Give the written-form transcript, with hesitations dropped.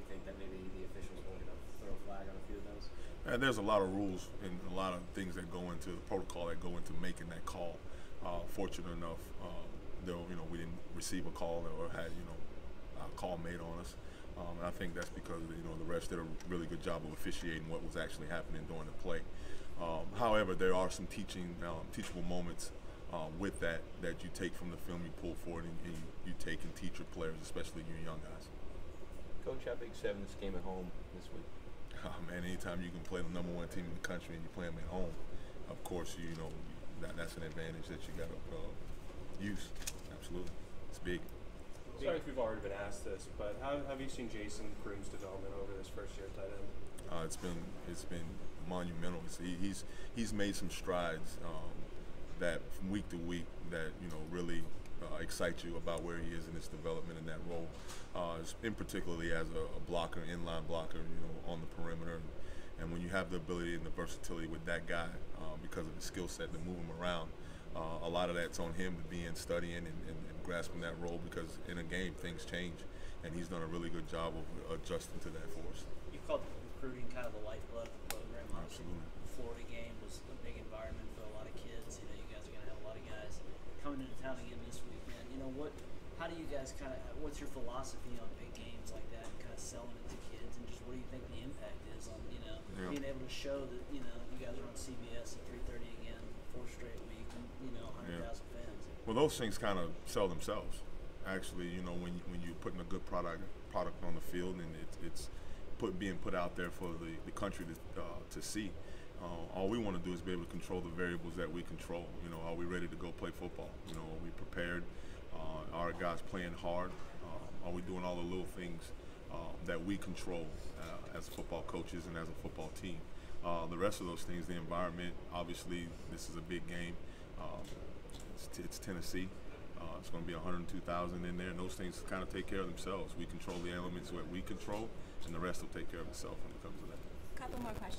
you think that maybe the officials won't throw a flag on a few of those? There's a lot of rules and a lot of things that go into the protocol that go into making that call. Fortunate enough, though, we didn't receive a call or had a call made on us. And I think that's because the refs did a really good job of officiating what was actually happening during the play. However, there are some teachable moments with that you take from the film, you pull forward, and you take and teach your players, especially your young guys. Coach, how Big Seven this game at home this week? Oh, man, anytime you can play the number one team in the country and you play them at home, of course, that's an advantage that you got to use. Absolutely. It's big. Sorry if you've already been asked this, but how have you seen Jason Krone's development over this first year tight end? It's been monumental. He's made some strides that from week to week that really excite you about where he is in his development in that role, in particularly as a blocker, inline blocker, on the perimeter. And when you have the ability and the versatility with that guy, because of his skill set, to move him around, a lot of that's on him to be in studying and grasping that role, because in a game things change, and he's done a really good job of adjusting to that for us. You called recruiting kind of the lifeblood of the program. Absolutely. The Florida game was a big environment for a lot of kids. You guys are going to have a lot of guys coming into town again this weekend. How do you guys what's your philosophy on big games like that and kind of selling it to kids, and just what do you think the impact is on being able to show that you guys are on CBS at 3:30 again, 4 straight weeks, 100,000 fans. Well, those things kind of sell themselves. Actually, when you're putting a good product on the field, and it's being put out there for the country to see. All we want to do is be able to control the variables that we control. Are we ready to go play football? Are we prepared? Are our guys playing hard? Are we doing all the little things that we control as football coaches and as a football team? The rest of those things, the environment, obviously this is a big game. It's Tennessee. It's going to be 102,000 in there, and those things kind of take care of themselves. We control the elements that we control, and the rest will take care of itself when it comes to that. A couple more questions.